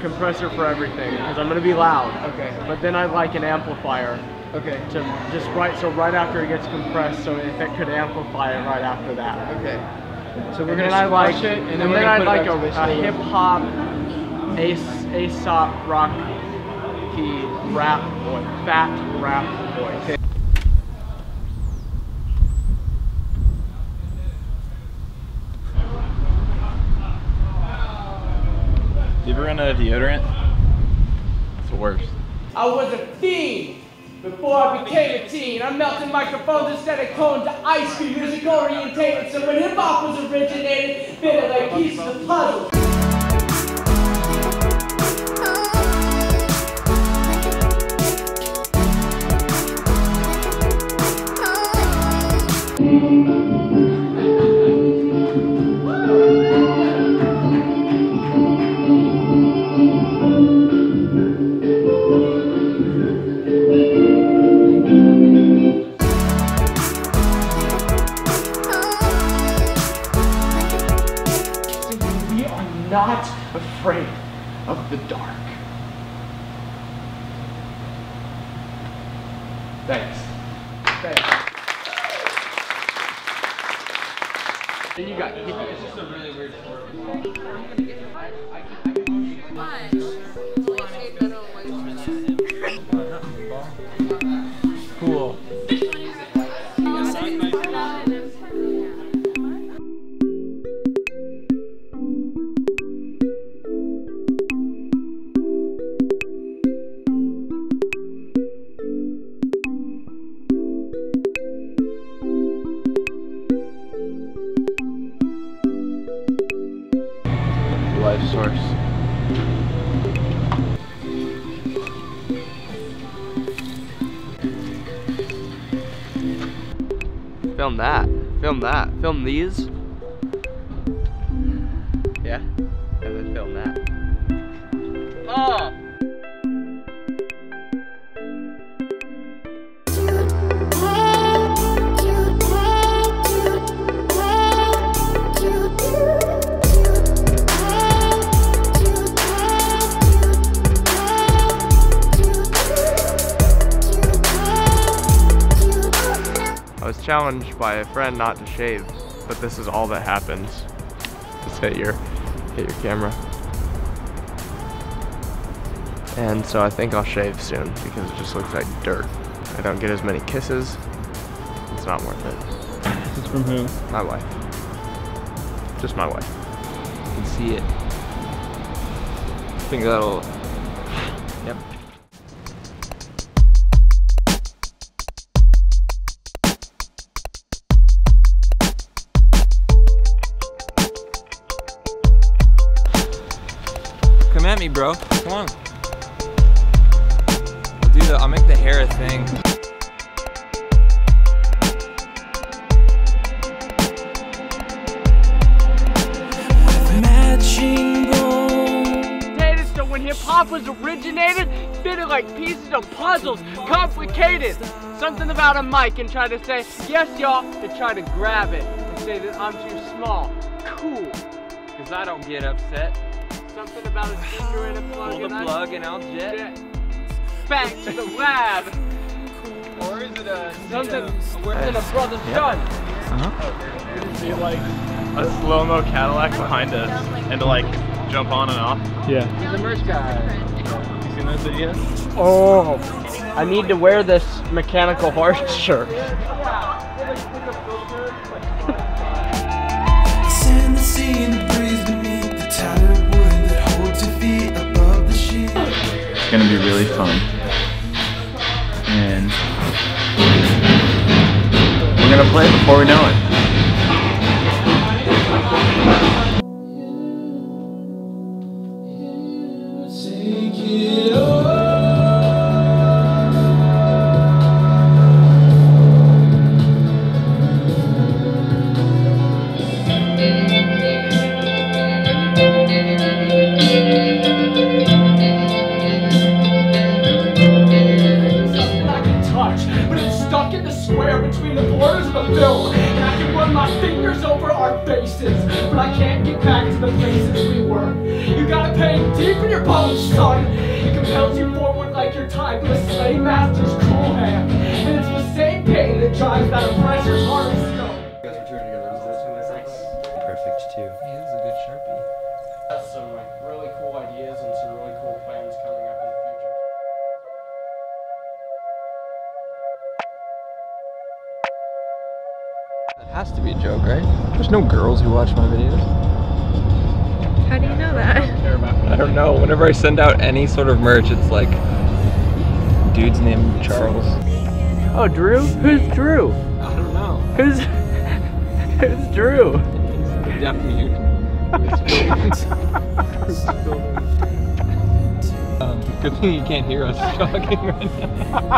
Compressor for everything, because I'm gonna be loud. Okay. But then I'd like an amplifier. Okay. To just right after it gets compressed, so if it could amplify it right after that. Okay. So we're gonna like it, and then I'd like a hip hop, Aesop rocky rap voice, fat rap voice. Okay. You ever run out of deodorant? It's the worst. I was a fiend before I became a teen. I melted microphones instead of cones to ice cream. Music orientated, so when hip hop was originated, fitted like pieces of puzzle. Not afraid of the dark. Thanks. Thanks. Then you got. It's just a really weird sport. Cool. Life source. Film that. Film that. Film these. Yeah. And then film that. Oh! Challenged by a friend not to shave, but this is all that happens. Just hit your camera. And so I think I'll shave soon because it just looks like dirt. I don't get as many kisses. It's not worth it. It's from who? My wife. Just my wife. You can see it. I think that'll. Yep. Come at me, bro. Come on. I'll do that. I'll make the hair a thing. So when hip hop was originated, fitted like pieces of puzzles, complicated. Something about a mic and try to say, yes, y'all, and try to grab it and say that I'm too small. Cool. Because I don't get upset. Something about a speaker and a plug. Pull the plug and I'll jet. Back to the lab. Or is it a something? Where's in a brother's son? Uh-huh. You can see like a slow-mo Cadillac behind us and to like jump on and off. Yeah. He's the merch guy. You seen those videos? Oh, I need to wear this mechanical horse shirt. It's gonna be really fun, and we're gonna play it before we know it. But it's stuck in the square between the borders of the film, and I can has to be a joke, right? There's no girls who watch my videos. How do you know that? I don't know. Whenever I send out any sort of merch, it's like, dude's named Charles. Oh, Drew? Who's Drew? I don't know. Who's Drew? He's the deaf mute. Good thing you can't hear us talking right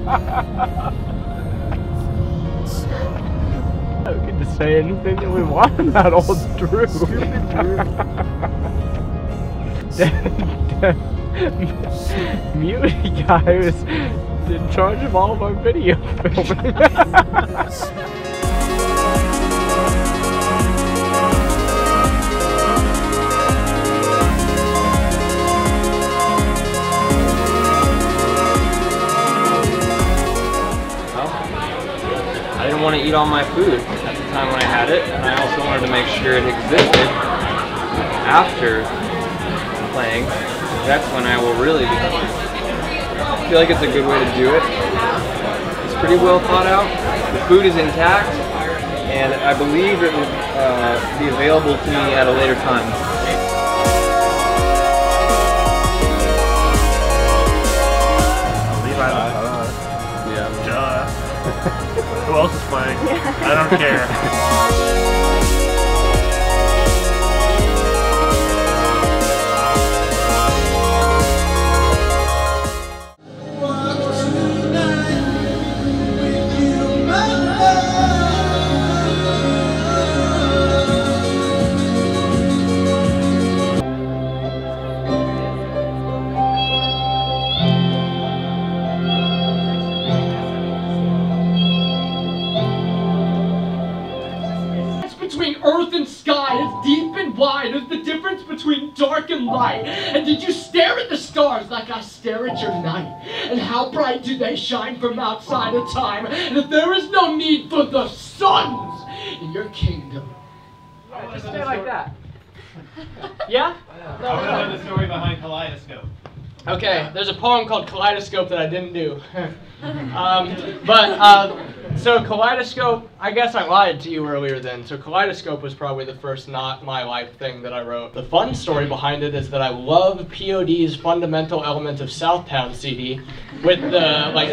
now. I don't get to say anything that we want about old Drew. Stupid Drew. Mute guy was in charge of all of our video filming. I didn't want to eat all my food at the time when I had it, and I also wanted to make sure it existed after playing. That's when I will really become it. I feel like it's a good way to do it. It's pretty well thought out. The food is intact, and I believe it will be available to me at a later time. Levi The Poet. Yeah. Duh. Who else is playing? I don't care. Between dark and light, and did you stare at the stars like I stare at your night? And how bright do they shine from outside of time? And if there is no need for the suns in your kingdom, yeah, just stay like that. Yeah? No, I want to know the story behind Kaleidoscope. Okay, there's a poem called Kaleidoscope that I didn't do. So Kaleidoscope, I guess I lied to you earlier then. So Kaleidoscope was probably the first not my life thing that I wrote. The fun story behind it is that I love P.O.D.'s Fundamental Element of Southtown CD with the like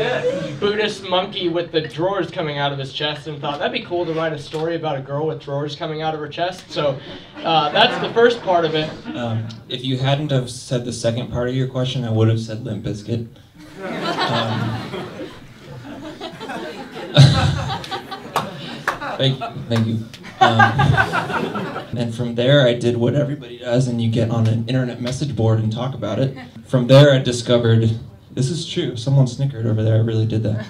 Buddhist monkey with the drawers coming out of his chest, and thought that'd be cool to write a story about a girl with drawers coming out of her chest. So that's the first part of it. If you hadn't have said the second part of your question, I would have said Limp Bizkit. Thank you. And from there I did what everybody does, and you get on an internet message board and talk about it. From there I discovered, this is true, someone snickered over there, I really did that.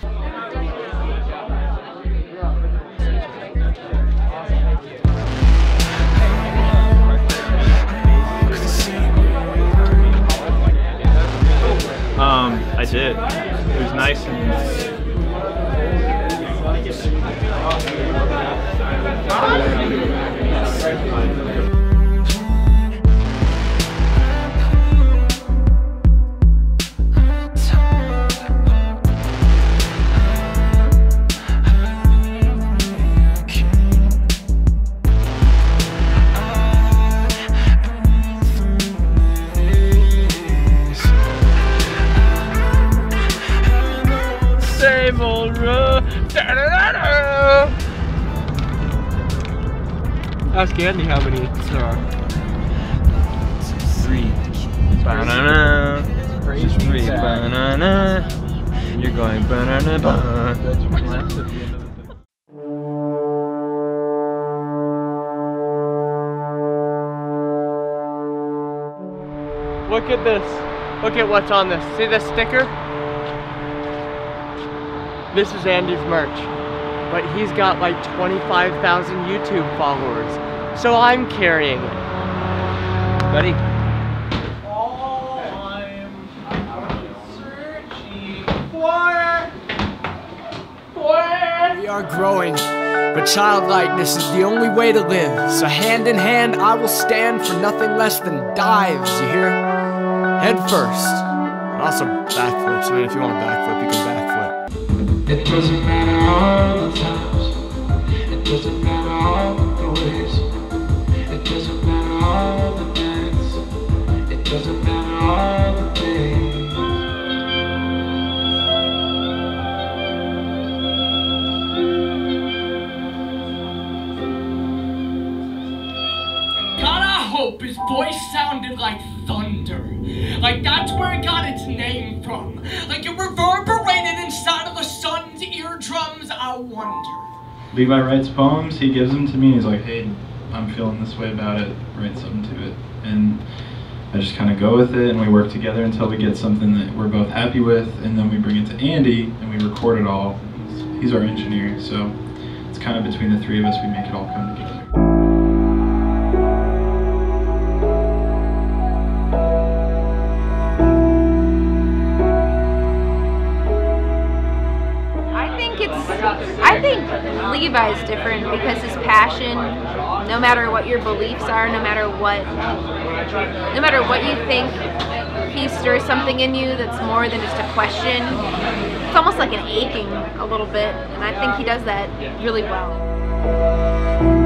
I did. It was nice and same old road. Ask Andy how many there are. Three. Banana. Just three. Banana. You're going banana. Banana. Look at this. Look at what's on this. See this sticker? This is Andy's merch. But he's got like 25,000 YouTube followers. So I'm carrying it. Buddy. All I'm searching for. We are growing, but childlikeness is the only way to live. So hand in hand, I will stand for nothing less than dives, you hear? Head first. And also backflips. I mean, if you want to backflip, you can backflip. It doesn't matter all the times, it doesn't matter all days. It doesn't matter all the nights. It doesn't matter all the days. God, I hope his voice sounded like thunder. Like that's where it got its name from. Like it reverberated inside of the sun's eardrums, I wonder. Levi writes poems, he gives them to me, and he's like, hey, I'm feeling this way about it, write something to it. And I just kind of go with it, and we work together until we get something that we're both happy with, and then we bring it to Andy, and we record it all. He's our engineer, so it's kind of between the three of us, we make it all come together. I think Levi's different because his passion, no matter what your beliefs are, no matter what you think, he stirs something in you that's more than just a question. It's almost like an aching a little bit, and I think he does that really well.